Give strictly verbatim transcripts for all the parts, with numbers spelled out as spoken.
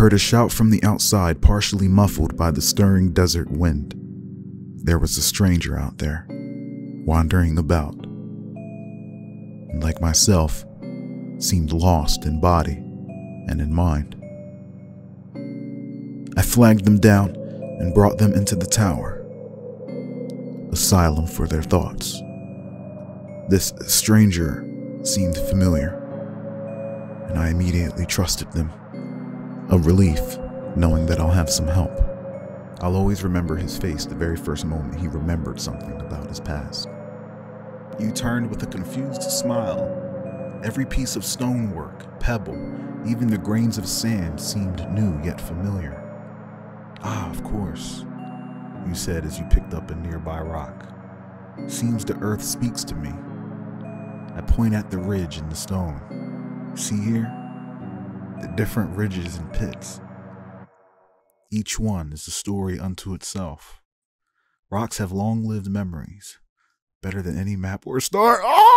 heard a shout from the outside, partially muffled by the stirring desert wind. There was a stranger out there, wandering about, and like myself, seemed lost in body and in mind. I flagged them down and brought them into the tower, asylum for their thoughts. This stranger seemed familiar, and I immediately trusted them. A relief, knowing that I'll have some help. I'll always remember his face the very first moment he remembered something about his past. You turned with a confused smile. Every piece of stonework, pebble, even the grains of sand seemed new yet familiar. Ah, of course, you said as you picked up a nearby rock. Seems the earth speaks to me. I point at the ridge in the stone. See here? The different ridges and pits. Each one is a story unto itself. Rocks have long-lived memories, better than any map or star. Oh!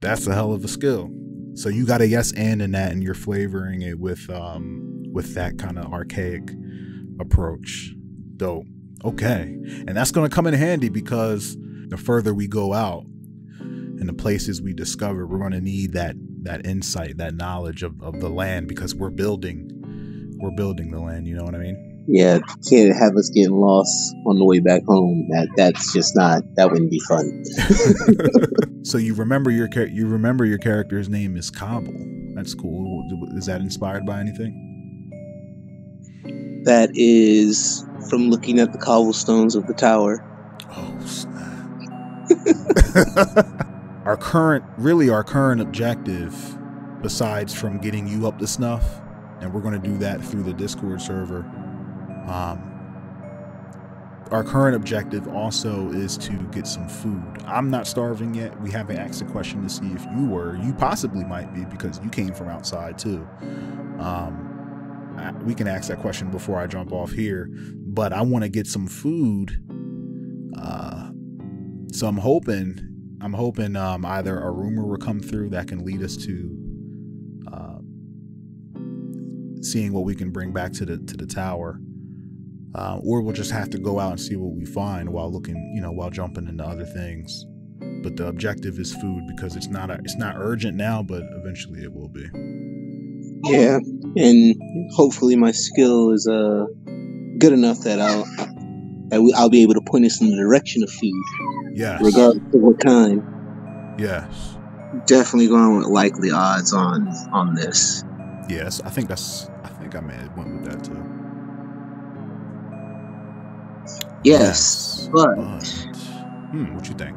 That's a hell of a skill. So you got a yes and in that, and you're flavoring it with um with that kind of archaic approach. Dope. Okay. And that's gonna come in handy because the further we go out and the places we discover, we're gonna need that that insight, that knowledge of, of the land, because we're building we're building the land, you know what I mean? Yeah, can't have us getting lost on the way back home. That that's just not that wouldn't be fun. So you remember your you remember your character's name is Cobble. That's cool. Is that inspired by anything? That is from looking at the cobblestones of the tower. Oh snap! Our current, really, our current objective, besides from getting you up to snuff, and we're going to do that through the Discord server. Um. Our current objective also is to get some food. I'm not starving yet. We haven't asked a question to see if you were. You possibly might be because you came from outside too. Um, I, we can ask that question before I jump off here. But I want to get some food. Uh, so I'm hoping, I'm hoping um, either a rumor will come through that can lead us to uh, seeing what we can bring back to the to the tower. Uh, or we'll just have to go out and see what we find while looking, you know, while jumping into other things. But the objective is food because it's not a, it's not urgent now, but eventually it will be. Yeah, and hopefully my skill is uh good enough that I'll that I'll be able to point us in the direction of food. Yes. Regardless of what kind. Yes. Definitely going with likely odds on on this. Yes, I think that's. I think I may have went with that too. Yes, yes, but, but hmm, what you think?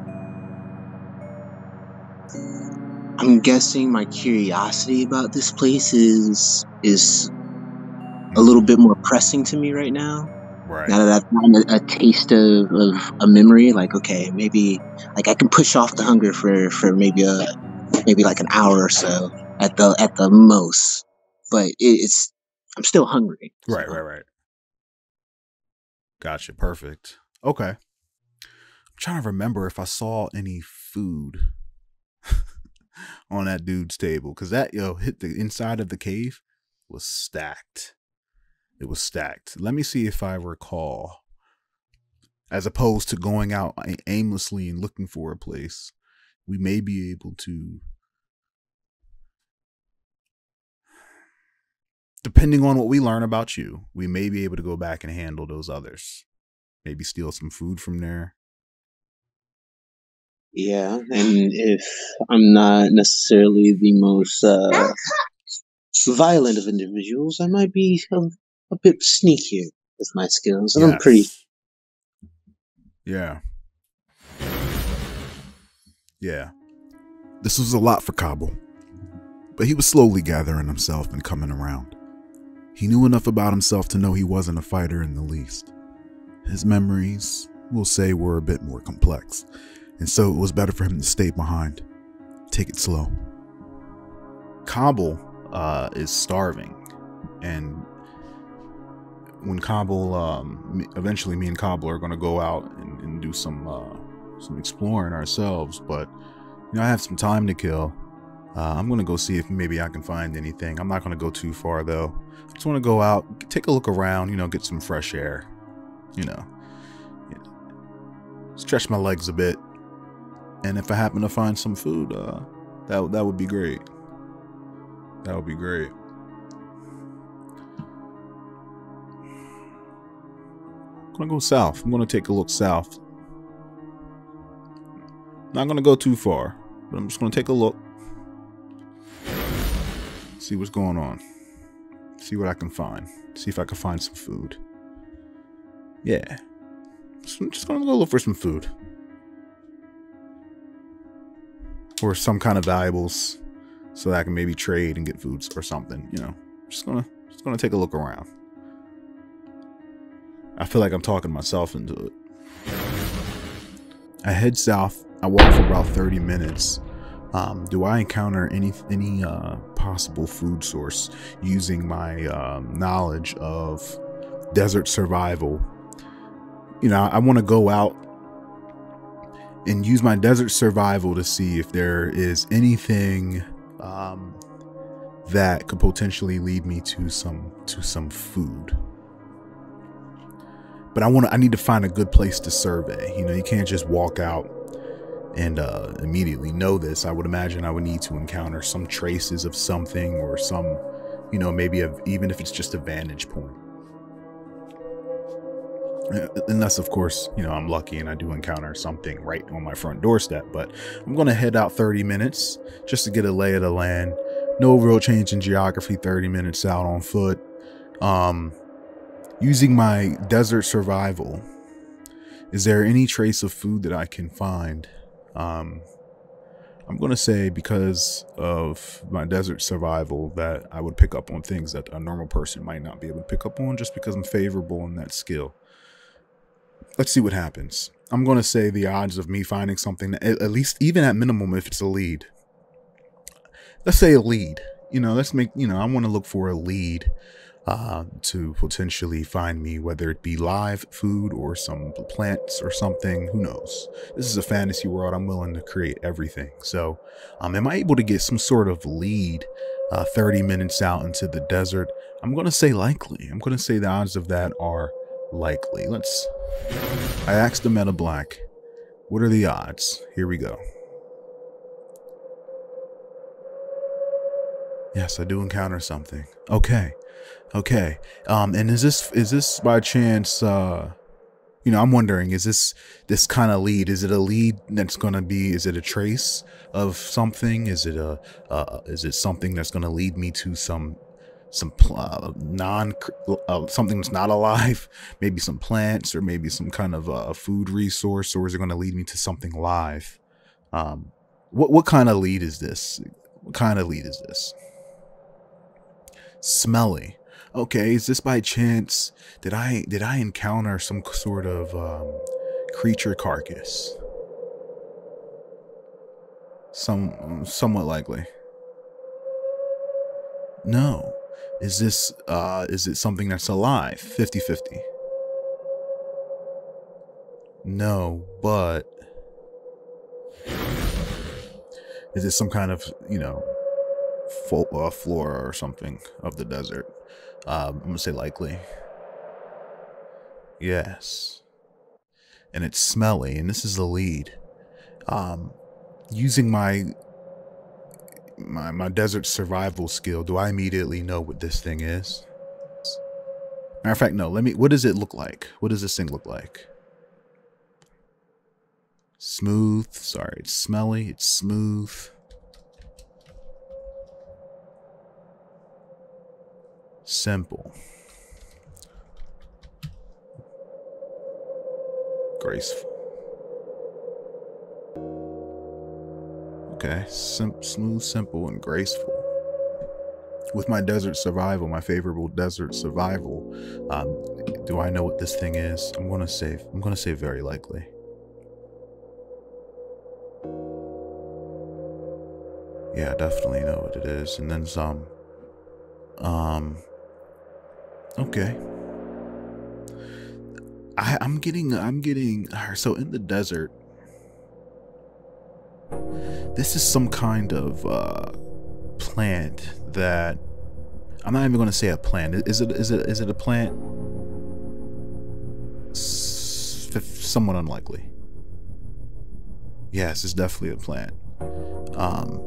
I'm guessing my curiosity about this place is is a little bit more pressing to me right now. Right. Now that I've gotten a, a taste of, of a memory, like okay, maybe like I can push off the hunger for for maybe a maybe like an hour or so at the at the most. But it, it's I'm still hungry. Right, so. right, right. Gotcha. Perfect. Okay. I'm trying to remember if I saw any food on that dude's table. Cause that, yo, hit the inside of the cave was stacked. It was stacked. Let me see if I recall, as opposed to going out aimlessly and looking for a place, we may be able to, depending on what we learn about you, we may be able to go back and handle those others. Maybe steal some food from there. Yeah, and if I'm not necessarily the most uh, violent of individuals, I might be a, a bit sneakier with my skills. And yes. I'm pretty... Yeah. Yeah. This was a lot for Cobble, but he was slowly gathering himself and coming around. He knew enough about himself to know he wasn't a fighter in the least. His memories, we'll say, were a bit more complex, and so it was better for him to stay behind. Take it slow. Cobble uh, is starving, and when Cobble, um, eventually me and Cobble are going to go out and, and do some, uh, some exploring ourselves, but, you know, I have some time to kill. Uh, I'm going to go see if maybe I can find anything. I'm not going to go too far, though. I just want to go out, take a look around, you know, get some fresh air, you know, you know, stretch my legs a bit. And if I happen to find some food, uh, that, that would be great. That would be great. I'm going to go south. I'm going to take a look south. Not going to go too far, but I'm just going to take a look. See what's going on. See what I can find. See if I can find some food. Yeah. So I'm just gonna go look for some food. Or some kind of valuables. So that I can maybe trade and get foods or something, you know. Just gonna just gonna take a look around. I feel like I'm talking myself into it. I head south. I walk for about thirty minutes. Um, do I encounter any any uh, possible food source using my uh, knowledge of desert survival? You know, I want to go out and use my desert survival to see if there is anything um, that could potentially lead me to some to some food. But I want to I need to find a good place to survey. You know, you can't just walk out and uh, immediately know this. I would imagine I would need to encounter some traces of something or some, you know, maybe a, even if it's just a vantage point. Unless, of course, you know, I'm lucky and I do encounter something right on my front doorstep. But I'm going to head out thirty minutes just to get a lay of the land. No real change in geography, thirty minutes out on foot. Um, using my desert survival, is there any trace of food that I can find? Um, I'm going to say because of my desert survival that I would pick up on things that a normal person might not be able to pick up on just because I'm favorable in that skill. Let's see what happens. I'm going to say the odds of me finding something, at least even at minimum, if it's a lead, let's say a lead, you know, let's make, you know, I want to look for a lead, uh, to potentially find me, whether it be live food or some plants or something, who knows? This is a fantasy world. I'm willing to create everything. So, um, am I able to get some sort of lead, uh, thirty minutes out into the desert? I'm going to say likely. I'm going to say the odds of that are likely. Let's, I asked the Meta Black, what are the odds? Here we go. Yes, I do encounter something. Okay. Okay. Um, and is this, is this by chance, uh, you know, I'm wondering, is this, this kind of lead, is it a lead that's going to be, is it a trace of something? Is it a, uh, is it something that's going to lead me to some, some, uh, non, uh, something that's not alive, maybe some plants or maybe some kind of a uh, food resource, or is it going to lead me to something live? Um, what, what kind of lead is this? What kind of lead is this? Smelly. Okay, is this by chance? Did I did I encounter some sort of um, creature carcass? Some somewhat likely. No. Is this uh, is it something that's alive? fifty fifty. No, but is it some kind of, you know, flora or something of the desert? Um, I'm gonna say likely. Yes. And it's smelly, and this is the lead. Um, using my, my my desert survival skill, do I immediately know what this thing is? Matter of fact, no. Let me. What does it look like? What does this thing look like? Smooth. Sorry, it's smelly. It's smooth. Simple. Graceful. Okay, Sim smooth, simple, and graceful. With my desert survival, my favorable desert survival, um, do I know what this thing is? I'm gonna say, I'm gonna say very likely. Yeah, I definitely know what it is, and then some. Um. Okay. I, I'm getting, I'm getting, so in the desert, this is some kind of uh, plant that, I'm not even going to say a plant. Is it, is it, is it a plant? Somewhat unlikely. Yes, it's definitely a plant. Um,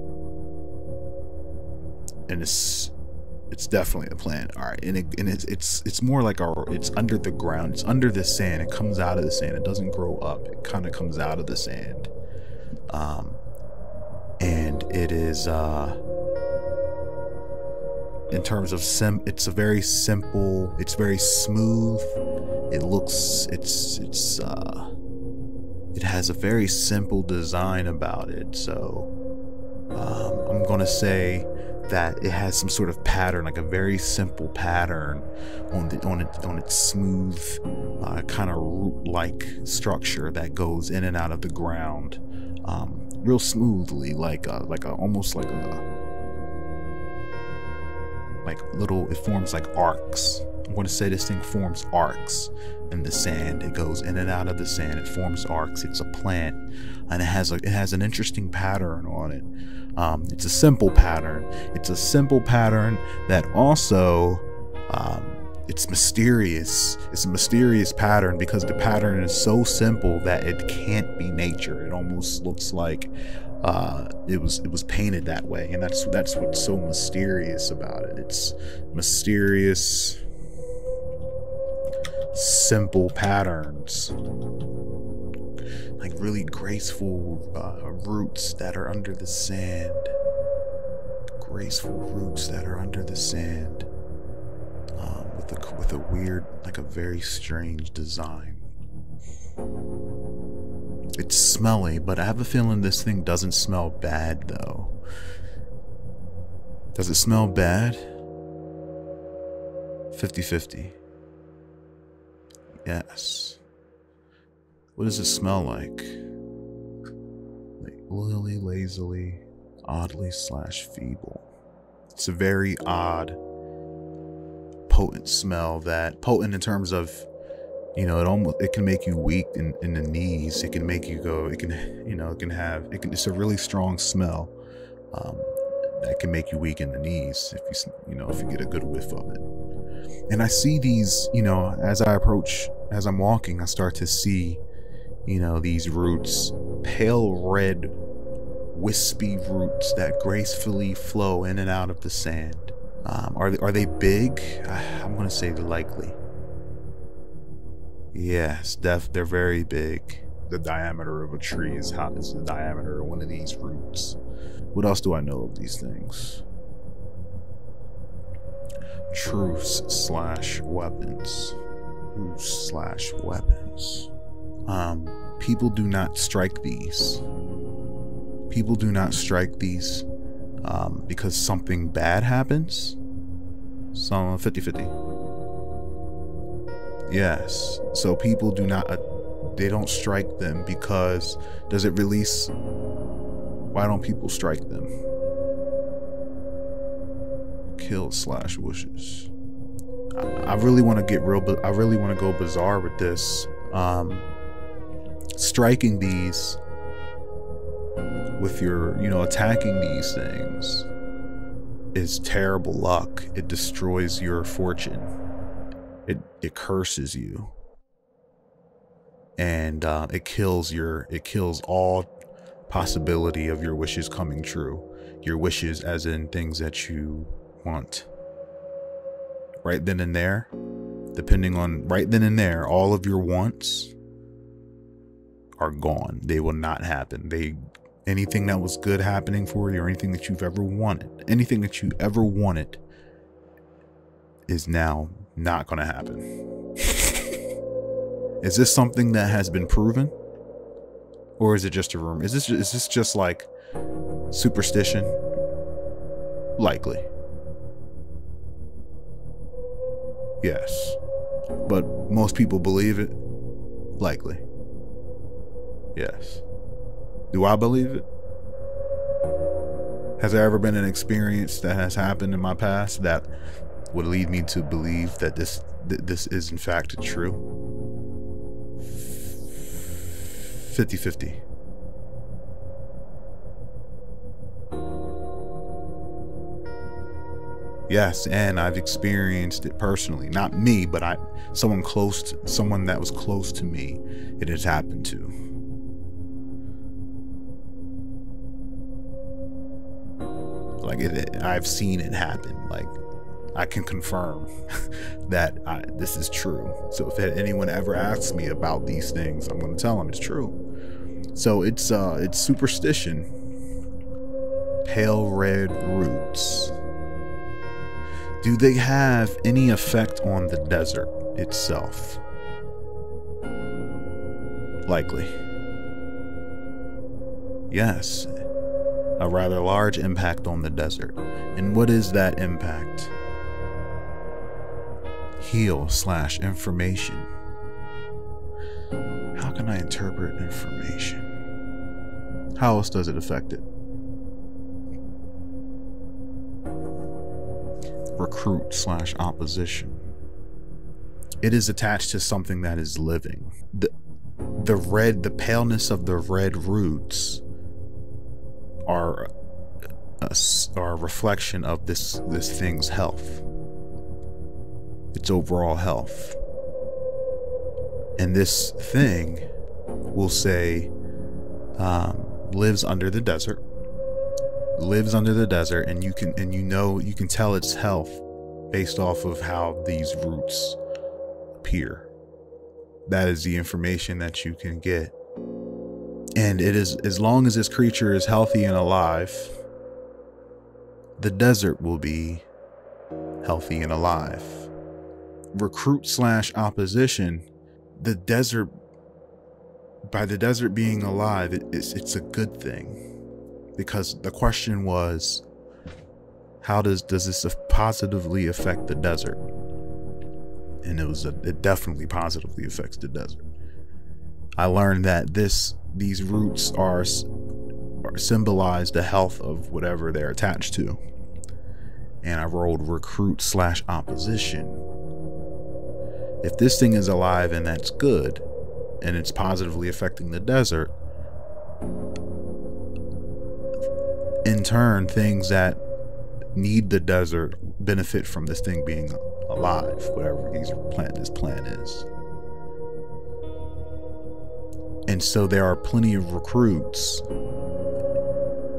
and it's, it's definitely a plant. All right. And it, and it's, it's, it's more like our, it's under the ground. It's under the sand. It comes out of the sand. It doesn't grow up. It kind of comes out of the sand. Um, and it is, uh, in terms of sim, it's a very simple, it's very smooth. It looks, it's, it's, uh, it has a very simple design about it. So, um, I'm going to say that it has some sort of pattern, like a very simple pattern on the, on it, on its smooth, uh, kind of root-like structure that goes in and out of the ground, um, real smoothly, like a, like a, almost like a, like little, it forms like arcs. I'm going to say this thing forms arcs in the sand. It goes in and out of the sand. It forms arcs. It's a plant, and it has a, it has an interesting pattern on it. Um, it's a simple pattern. It's a simple pattern that also, um, it's mysterious. It's a mysterious pattern because the pattern is so simple that it can't be nature. It almost looks like uh, it was it was painted that way, and that's that's what's so mysterious about it. It's mysterious, simple patterns, like really graceful uh, roots that are under the sand. Graceful roots that are under the sand, um, with a with a weird, like a very strange design. It's smelly, but I have a feeling this thing doesn't smell bad though. Does it smell bad? fifty fifty. Yes. What does it smell like? Like oily, lazily, oddly slash feeble. It's a very odd, potent smell that, potent in terms of, you know, it almost, it can make you weak in, in the knees. It can make you go, it can, you know, it can have, it can, it's a really strong smell um, that can make you weak in the knees if you, you know, if you get a good whiff of it. And I see these, you know, as I approach, as I'm walking, I start to see, you know, these roots, pale red, wispy roots that gracefully flow in and out of the sand. Um, are, they, are they big? I, I'm going to say likely. Yes, def, they're very big. The diameter of a tree is how is the diameter of one of these roots. What else do I know of these things? Truce slash weapons. Truce slash weapons. Um, people do not strike these. People do not strike these um, because something bad happens. Some fifty fifty. Yes. So people do not. Uh, they don't strike them because does it release? Why don't people strike them? Kill slash wishes. I, I really want to get real, but I really want to go bizarre with this. Um, striking these with your, you know, attacking these things is terrible luck. It destroys your fortune. It it curses you, and uh, it kills your. It kills all possibility of your wishes coming true. Your wishes, as in things that you want right then and there, depending on right then and there, all of your wants are gone. They will not happen. They, anything that was good happening for you or anything that you've ever wanted, anything that you ever wanted is now not going to happen. Is this something that has been proven, or is it just a rumor? Is this, is this just like superstition? Likely. Yes, but most people believe it. Likely. Yes. Do I believe it? Has there ever been an experience that has happened in my past that would lead me to believe that this th this is in fact true? fifty fifty. Yes, and I've experienced it personally. Not me, but I, someone close, to, someone that was close to me, it has happened to. Like it, it, I've seen it happen. Like I can confirm that I, this is true. So if anyone ever asks me about these things, I'm going to tell them it's true. So it's uh, it's superstition. Pale red roots. Do they have any effect on the desert itself? Likely. Yes, a rather large impact on the desert. And what is that impact? Heal slash information. How can I interpret information? How else does it affect it? Recruit slash opposition. It is attached to something that is living. The, the red, the paleness of the red roots are a, are a reflection of this, this thing's health, its overall health. And this thing will say, um, lives under the desert. Lives under the desert, and you can and you know you can tell its health based off of how these roots appear. That is the information that you can get. And it is, as long as this creature is healthy and alive, the desert will be healthy and alive. Recruit slash opposition, the desert, by the desert being alive, it, it's, it's a good thing. Because the question was, how does does this positively affect the desert? And it was a, it definitely positively affects the desert. I learned that this these roots are, are symbolize the health of whatever they're attached to. And I rolled recruit slash opposition. If this thing is alive and that's good, and it's positively affecting the desert, in turn, things that need the desert benefit from this thing being alive, whatever these plant, this plant is. And so there are plenty of recruits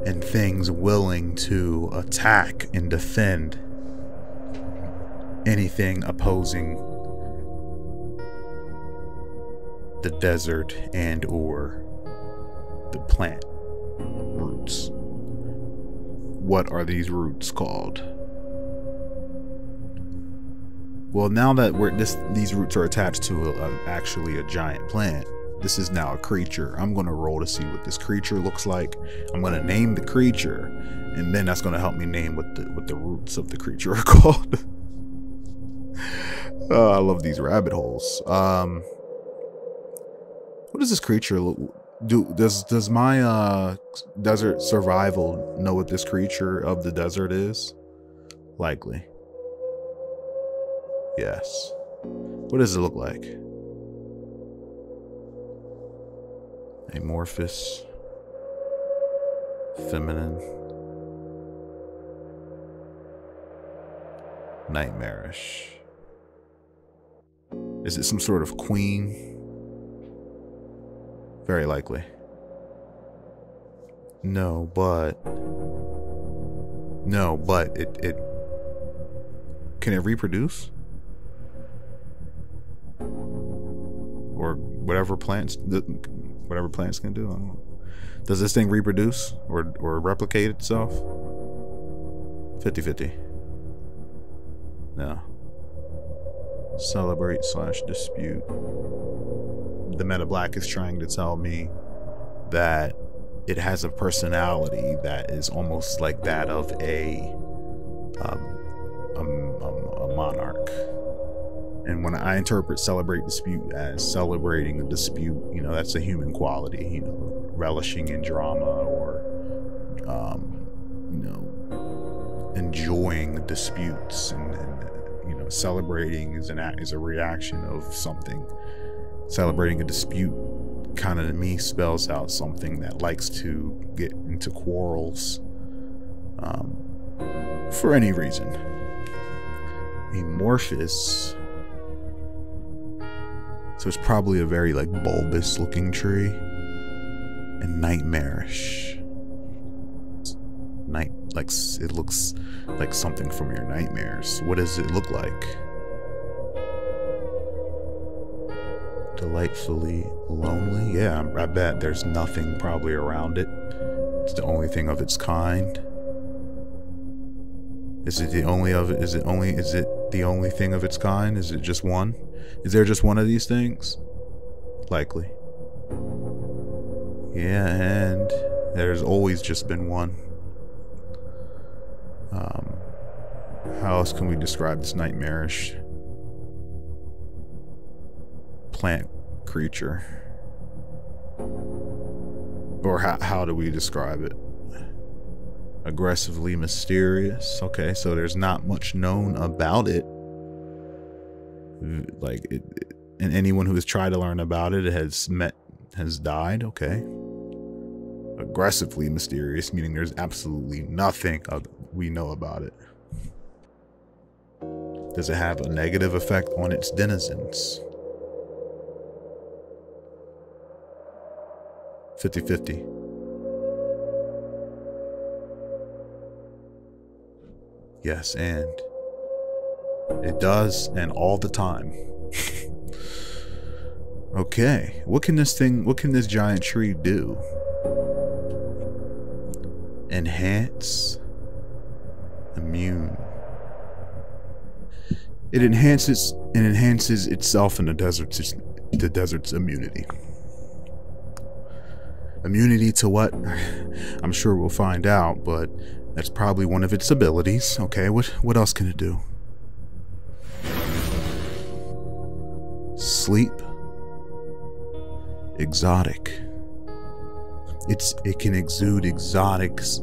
and things willing to attack and defend anything opposing the desert and or the plant roots. What are these roots called? Well, now that we're this, these roots are attached to a, a, actually a giant plant. This is now a creature. I'm going to roll to see what this creature looks like. I'm going to name the creature, and then that's going to help me name what the what the roots of the creature are called. Oh, I love these rabbit holes. Um, what does this creature look? Do, does does my uh, desert survival know what this creature of the desert is? Likely. Yes. What does it look like? Amorphous. Feminine. Nightmarish. Is it some sort of queen? Very likely. No, but... No, but it... it can it reproduce? Or whatever plants... Whatever plants can do? I don't know. Does this thing reproduce? Or, or replicate itself? fifty fifty. No. Celebrate slash dispute. The Meta Black is trying to tell me that it has a personality that is almost like that of a, um, a, a, a monarch. And when I interpret celebrate dispute as celebrating a dispute, you know, that's a human quality, you know, relishing in drama or, um, you know, enjoying disputes and, and you know, celebrating is an act, is a reaction of something. Celebrating a dispute kind of to me spells out something that likes to get into quarrels um, for any reason. Amorphous. So it's probably a very like bulbous looking tree. And nightmarish. Night like it looks like something from your nightmares. What does it look like? Delightfully lonely. Yeah, I bet there's nothing probably around it. It's the only thing of its kind. Is it the only of it? Is it only? Is it the only thing of its kind? Is it just one? Is there just one of these things? Likely. Yeah, and there's always just been one. Um, how else can we describe this nightmarish plant creature? Or how, how do we describe it? Aggressively mysterious. Okay, so there's not much known about it. Like, it, it, and anyone who has tried to learn about it has met, has died. Okay. Aggressively mysterious, meaning there's absolutely nothing of, we know about it. Does it have a negative effect on its denizens? fifty fifty. Yes, and it does, and all the time. Okay, what can this thing, what can this giant tree do? Enhance. Immune. It enhances and enhances itself in the desert's the desert's immunity. Immunity to what? I'm sure we'll find out, but that's probably one of its abilities. Okay, what what else can it do? Sleep. Exotic. It's it can exude exotics,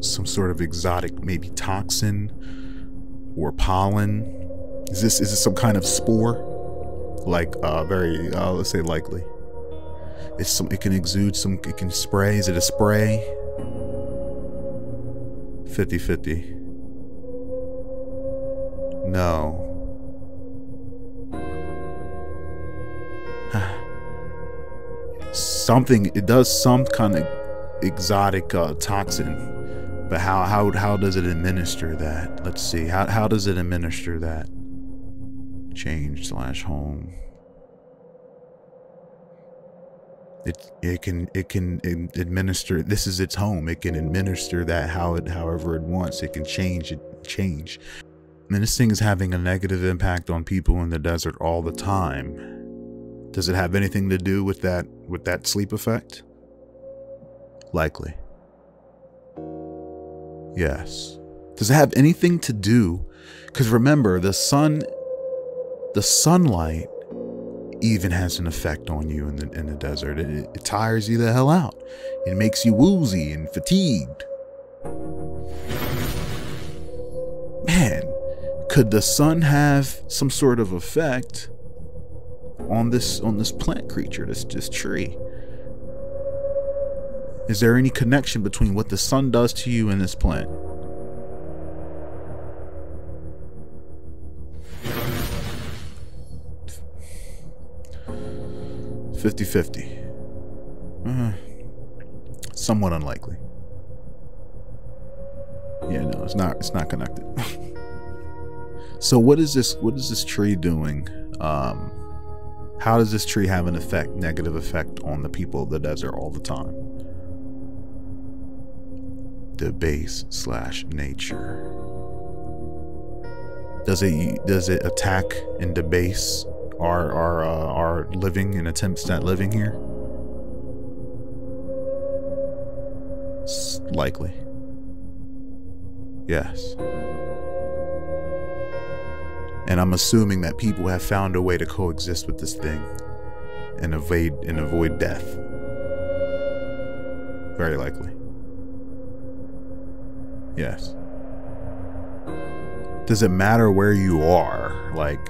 some sort of exotic, maybe toxin or pollen. Is this is this some kind of spore? Like uh, very uh, let's say likely. It's some. It can exude some. It can spray. Is it a spray? fifty fifty. No. Something. It does some kind of exotic uh, toxin, but how how how does it administer that? Let's see. How how does it administer that? Change slash home. It it can it can administer. This is its home. It can administer that how it however it wants. It can change it change. And this thing is having a negative impact on people in the desert all the time. Does it have anything to do with that with that sleep effect? Likely. Yes. Does it have anything to do? Because remember, the sun, the sunlight. Even has an effect on you in the in the desert. It, it tires you the hell out. It makes you woozy and fatigued. Man, could the sun have some sort of effect on this on this plant creature, this this tree? Is there any connection between what the sun does to you and this plant? fifty fifty. Uh, somewhat unlikely. Yeah, no, it's not it's not connected. So what is this what is this tree doing? Um how does this tree have an effect, negative effect on the people of the desert all the time? Debase slash nature. Does it does it attack and debase Are are uh, are living and attempts at living here? S likely. Yes. And I'm assuming that people have found a way to coexist with this thing, and evade and avoid death. Very likely. Yes. Does it matter where you are? Like.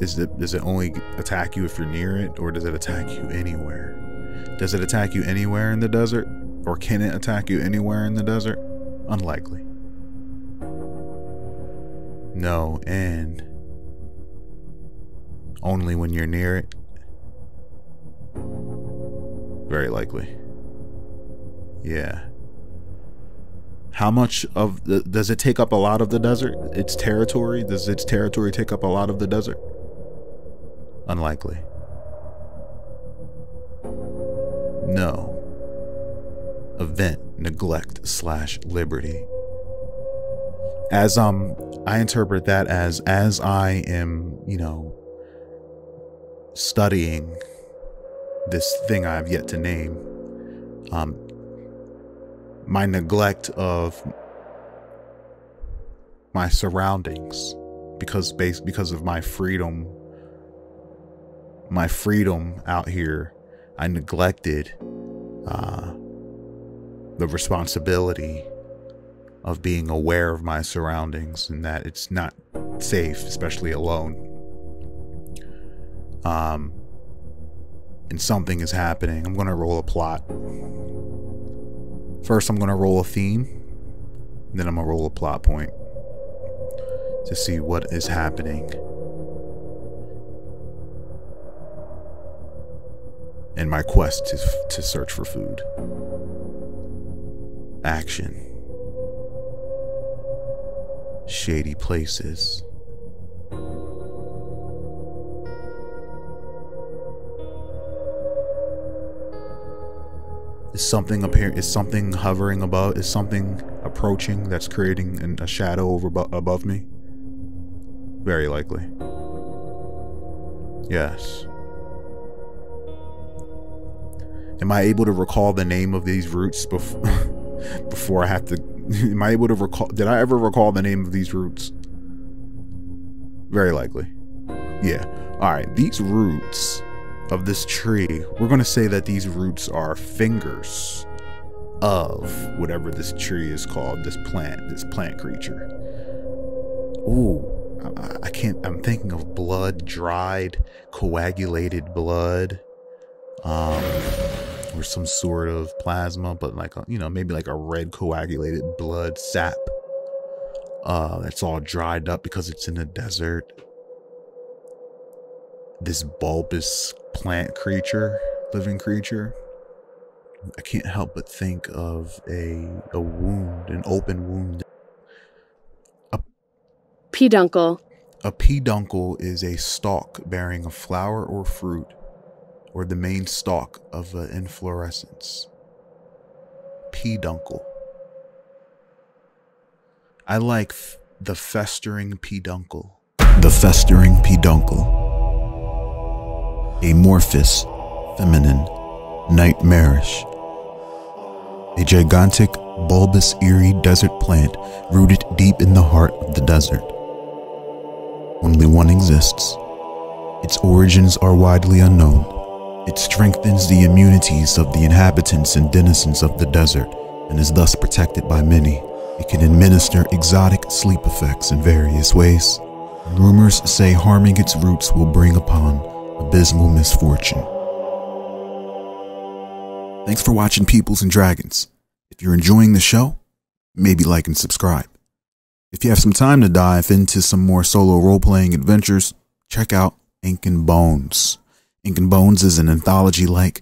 Is it, does it only attack you if you're near it, or does it attack you anywhere? Does it attack you anywhere in the desert, or can it attack you anywhere in the desert? Unlikely. No, and only when you're near it? Very likely. Yeah. How much of the, does it take up a lot of the desert? Its territory? Does its territory take up a lot of the desert? Unlikely. No. Event, neglect, slash liberty. As um, I interpret that as, as I am, you know, studying this thing I've yet to name, um, my neglect of my surroundings, because based because of my freedom, my freedom out here, I neglected uh, the responsibility of being aware of my surroundings and that it's not safe, especially alone. Um, and something is happening. I'm gonna roll a plot. First, I'm going to roll a theme, and then I'm going to roll a plot point to see what is happening in my quest to, to search for food. Action. Shady places. Is something appear? Is something hovering above? Is something approaching that's creating an, a shadow over above me? Very likely. Yes. Am I able to recall the name of these roots before? Before I have to? Am I able to recall? Did I ever recall the name of these roots? Very likely. Yeah. All right. These roots of this tree, we're going to say that these roots are fingers of whatever this tree is called, this plant, this plant creature. Ooh, I, I can't, I'm thinking of blood, dried, coagulated blood, um, or some sort of plasma, but like, a, you know, maybe like a red coagulated blood sap. Uh, that's all dried up because it's in the desert. This bulbous plant creature, living creature. I can't help but think of a a wound, an open wound. A peduncle. A peduncle is a stalk bearing a flower or fruit, or the main stalk of an inflorescence. Peduncle. I like f the festering peduncle. The festering peduncle. Amorphous, feminine, nightmarish. A gigantic, bulbous, eerie desert plant rooted deep in the heart of the desert. Only one exists. Its origins are widely unknown. It strengthens the immunities of the inhabitants and denizens of the desert and is thus protected by many. It can administer exotic sleep effects in various ways. Rumors say harming its roots will bring upon abysmal misfortune. Thanks for watching Peoplz and Dragons. If you're enjoying the show, maybe like and subscribe. If you have some time to dive into some more solo role-playing adventures, check out Ink and Bones. Ink and Bones is an anthology-like,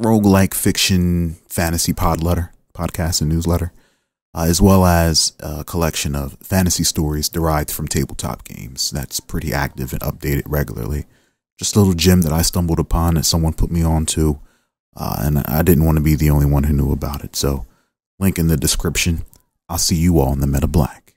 roguelike fiction fantasy pod letter, podcast and newsletter, uh, as well as a collection of fantasy stories derived from tabletop games that's pretty active and updated regularly. Just a little gem that I stumbled upon that someone put me on to, uh, and I didn't want to be the only one who knew about it. So, link in the description. I'll see you all in the Meta Black.